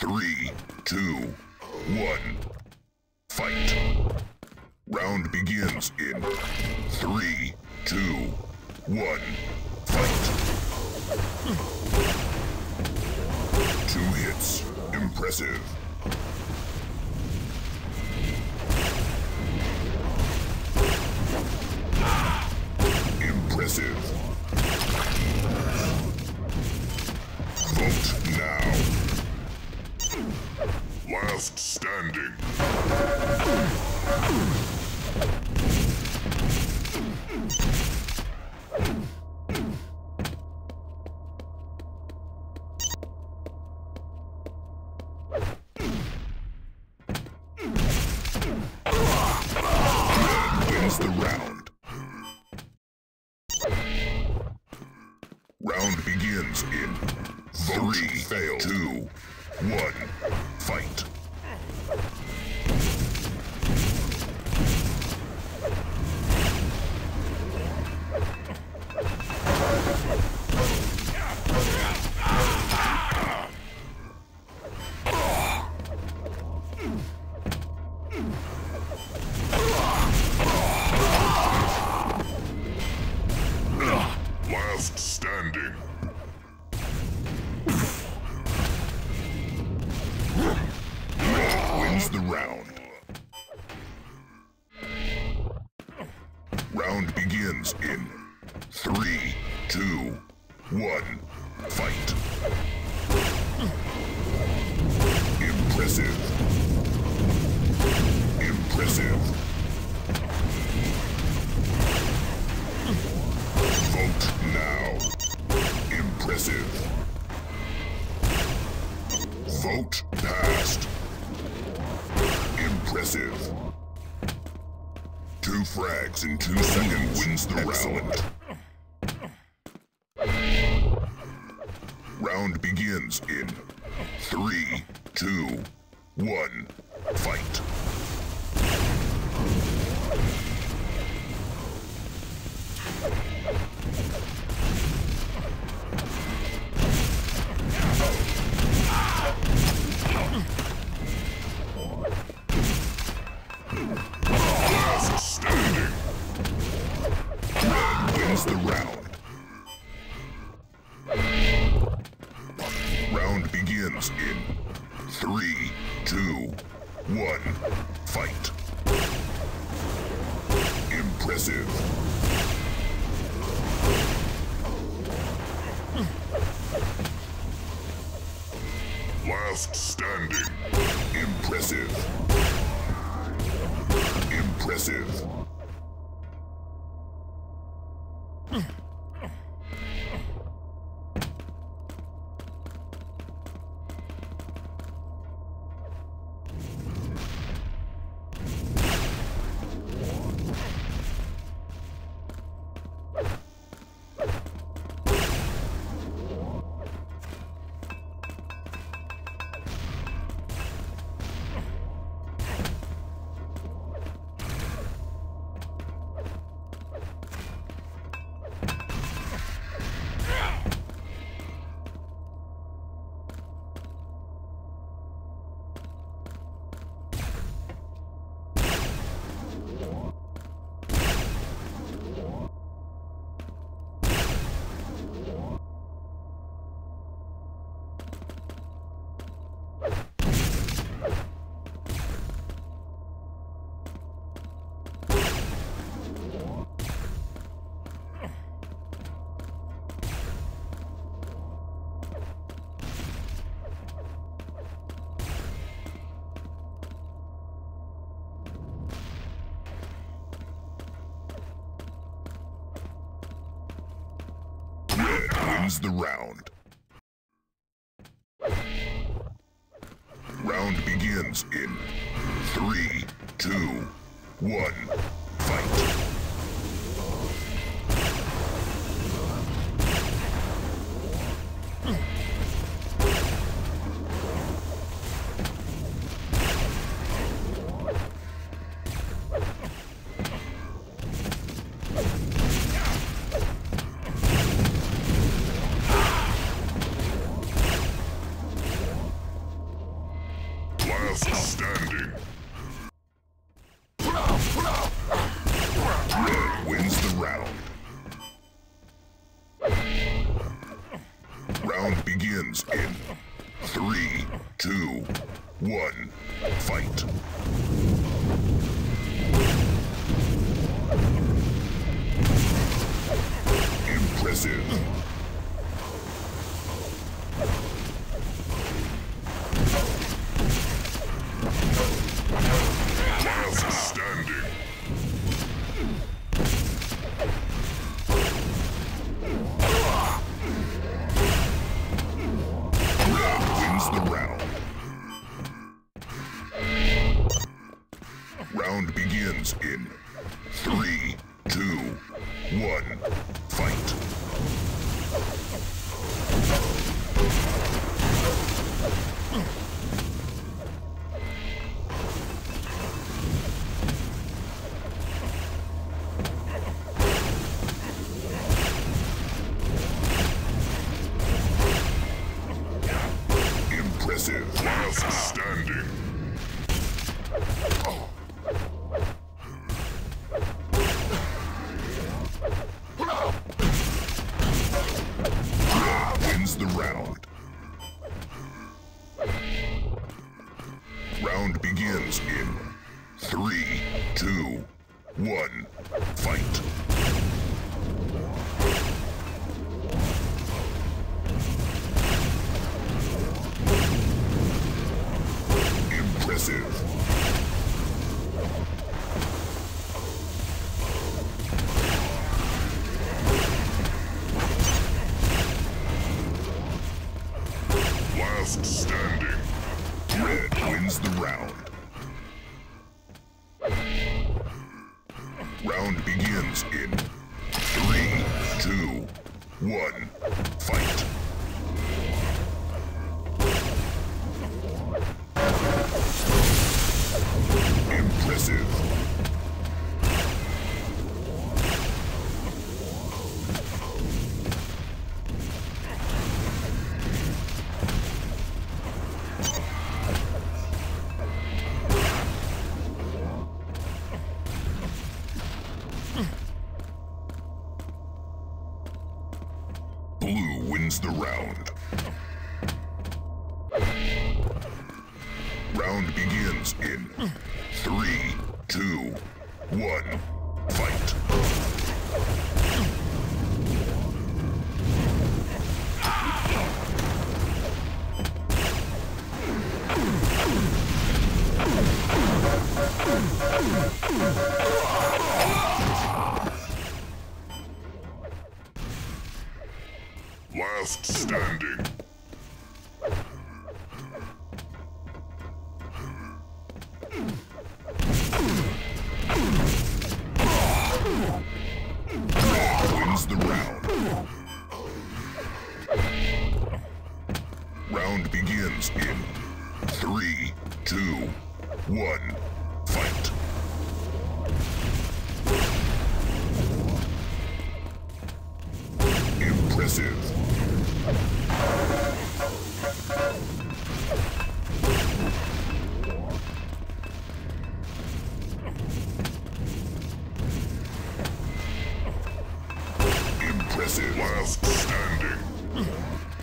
3, 2, 1, fight! Round begins in 3, 2, 1, fight! 2 hits, impressive. 3, 2, 1, fight. 3, 2, 1, fight. Impressive. Impressive. Vote now. Impressive. Vote passed. Impressive. 2 frags in 2 seconds wins the round. Round begins in 3, 2, 1, fight. 3, 2, 1, fight. Impressive. 2 standing. Impressive. Impressive. The round. Round begins in 3, 2, 1, fight. 2 Round begins in 3, 2, 1, fight. Impressive. Round begins in 3, 2, 1, fight. Impressive. Last standing. Oh. The round begins in 3, 2, 1, fight. Impressive. Standing. Red wins the round. Round begins in 3, 2, 1, fight. Impressive. Blue wins the round. Round begins in 3, 2, 1, fight. Last standing. Wins the round. Round begins in 3, 2, 1, fight. Impressive. Impressive. Last standing.